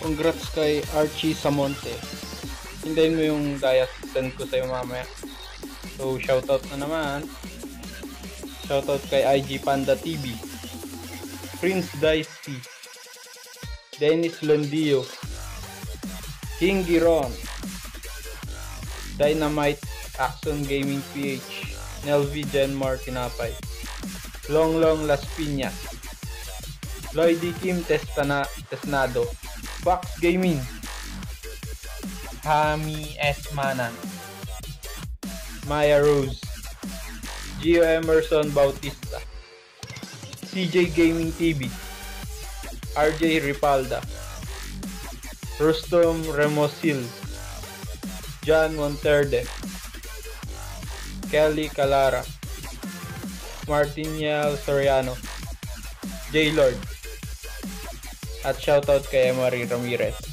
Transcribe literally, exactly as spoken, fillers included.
Congrats kay Archie Samonte. Hintayin mo yung diet, send ko sa'yo mamaya. So shoutout na naman. Shoutout kay I G Panda T V, Prince Dice, Dennis Lundio, King Giron, Dynamite Axon Gaming P H, Nelvy Jenmar Tinapay Longlong Las Piñas, Lloyd Kim Testana, Testanado, Box Gaming, Hami Esmana, Maya Rose, Geo Emerson Bautista, C J Gaming T V, R J Ripalda, Rustum Remosil, John Monterde, Kelly Kalara, Martynel Soriano, J Lord, at shoutout kay K M R I Ramirez.